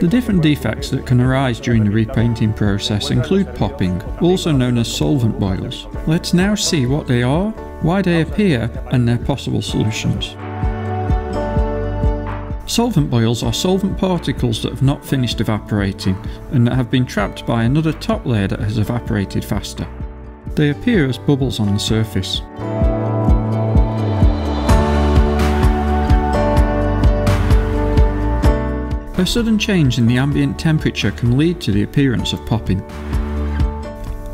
The different defects that can arise during the repainting process include popping, also known as solvent boils. Let's now see what they are, why they appear, and their possible solutions. Solvent boils are solvent particles that have not finished evaporating and that have been trapped by another top layer that has evaporated faster. They appear as bubbles on the surface. A sudden change in the ambient temperature can lead to the appearance of popping.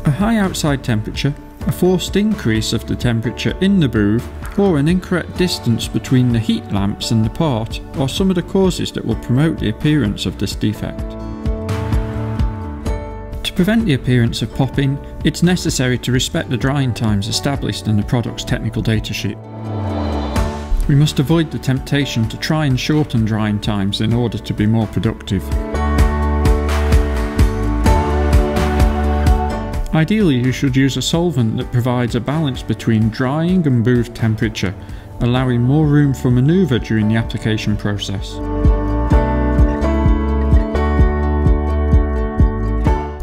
A high outside temperature, a forced increase of the temperature in the booth, or an incorrect distance between the heat lamps and the part are some of the causes that will promote the appearance of this defect. To prevent the appearance of popping, it's necessary to respect the drying times established in the product's technical datasheet. We must avoid the temptation to try and shorten drying times in order to be more productive. Ideally, you should use a solvent that provides a balance between drying and booth temperature, allowing more room for manoeuvre during the application process.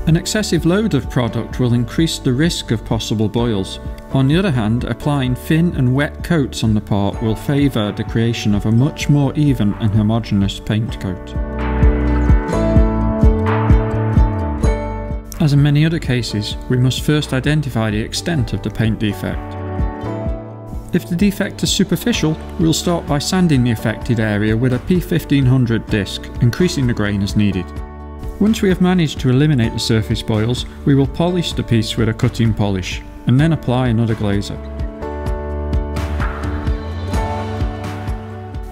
An excessive load of product will increase the risk of possible boils. On the other hand, applying thin and wet coats on the part will favour the creation of a much more even and homogeneous paint coat. As in many other cases, we must first identify the extent of the paint defect. If the defect is superficial, we'll start by sanding the affected area with a P1500 disc, increasing the grain as needed. Once we have managed to eliminate the surface boils, we will polish the piece with a cutting polish, and then apply another glazer.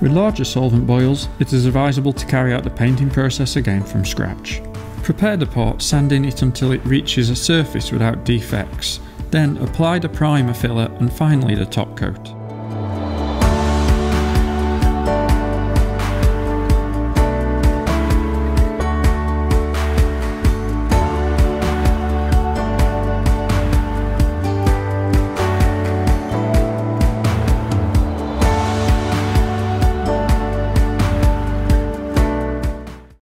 With larger solvent boils, it is advisable to carry out the painting process again from scratch. Prepare the part, sanding it until it reaches a surface without defects, then apply the primer filler and finally the top coat.